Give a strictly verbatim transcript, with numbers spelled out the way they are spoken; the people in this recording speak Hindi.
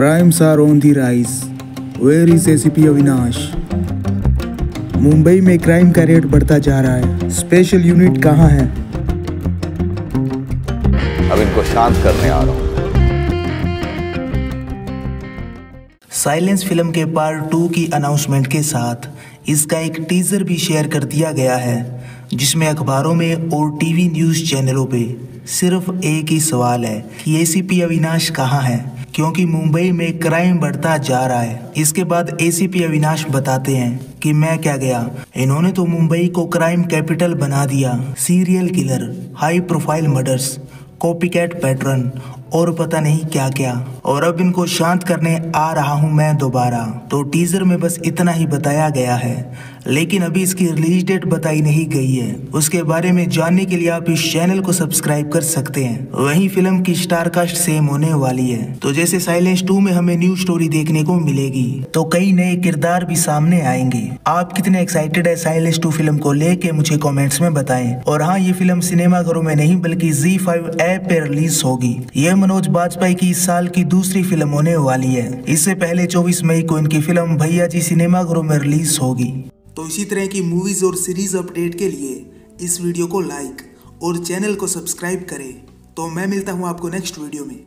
Crimes are on the rise. Where is A C P Avinash? Mumbai में क्राइम का रेट बढ़ता जा रहा है। स्पेशल यूनिट कहाँ है? अब इनको शांत करने आ रहा हूँ। साइलेंस फिल्म के पार्ट टू की अनाउंसमेंट के साथ इसका एक टीजर भी शेयर कर दिया गया है, जिसमें अखबारों में और टीवी न्यूज़ चैनलों पे सिर्फ एक ही सवाल है कि एसीपी अविनाश कहाँ है, क्योंकि मुंबई में क्राइम बढ़ता जा रहा है। इसके बाद एसीपी अविनाश बताते हैं कि मैं क्या गया, इन्होंने तो मुंबई को क्राइम कैपिटल बना दिया। Serial killer, high profile murders, copycat pattern और पता नहीं क्या क्या, और अब इनको शांत करने आ रहा हूँ मैं दोबारा। तो टीजर में बस इतना ही बताया गया है, लेकिन अभी इसकी रिलीज डेट बताई नहीं गई है। उसके बारे में जानने के लिए आप इस चैनल को सब्सक्राइब कर सकते हैं। वहीं फिल्म की स्टार कास्ट सेम होने वाली है, तो जैसे साइलेंस टू में हमें न्यू स्टोरी देखने को मिलेगी, तो कई नए किरदार भी सामने आएंगे। आप कितने एक्साइटेड है साइलेंस टू फिल्म को लेके, मुझे कॉमेंट्स में बताएं। और हाँ, ये फिल्म सिनेमाघरों में नहीं बल्कि ज़ी फाइव ऐप पे रिलीज होगी। यह मनोज बाजपेयी की इस साल की दूसरी फिल्म होने वाली है। इससे पहले चौबीस मई को इनकी फिल्म भैया जी सिनेमाघरों में रिलीज होगी। तो इसी तरह की मूवीज और सीरीज अपडेट के लिए इस वीडियो को लाइक और चैनल को सब्सक्राइब करें। तो मैं मिलता हूँ आपको नेक्स्ट वीडियो में।